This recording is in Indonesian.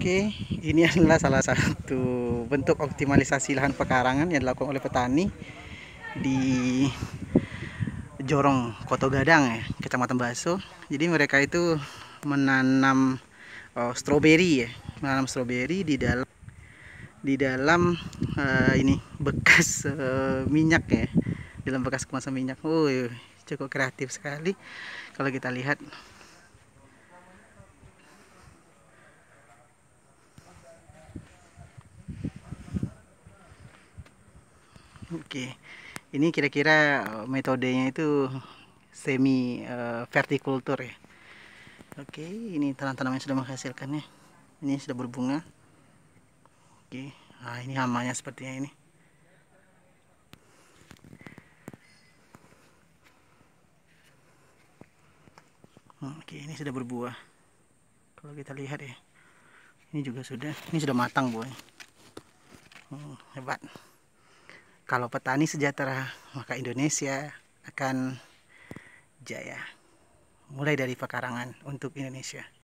Oke, ini adalah salah satu bentuk optimalisasi lahan pekarangan yang dilakukan oleh petani di Jorong, Koto Gadang ya, Kecamatan Baso. Jadi mereka itu menanam stroberi ya, menanam stroberi di dalam ini bekas minyak ya, dalam bekas kemasan minyak. Cukup kreatif sekali kalau kita lihat. Oke, ini kira-kira metodenya itu semi vertikultur ya. Oke, ini tanaman-tanaman sudah menghasilkannya. Ini sudah berbunga. Oke, nah ini hamanya sepertinya ini. Oke, ini sudah berbuah. Kalau kita lihat ya, ini juga sudah. Ini sudah matang buahnya. Hebat. Kalau petani sejahtera, maka Indonesia akan jaya. Mulai dari pekarangan untuk Indonesia.